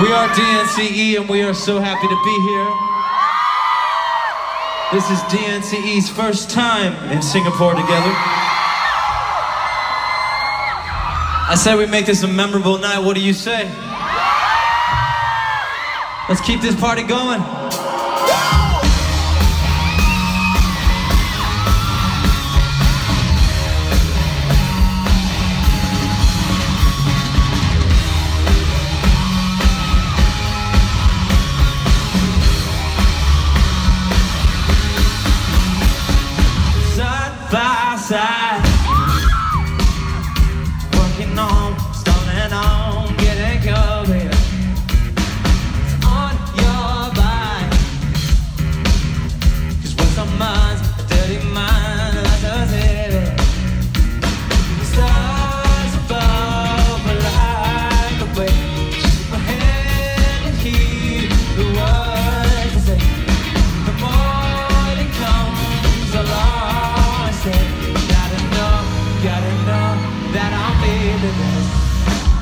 We are DNCE and we are so happy to be here. This is DNCE's first time in Singapore together. I said we make this a memorable night. What do you say? Let's keep this party going. Side, working on, stunning on, getting going. It's on your mind, 'cause when someone's a dirty mind, lies us in it. Stars above are like the wind. She's my hand and heed the words I say. The morning comes along, I say, gotta know that I'm feeling this.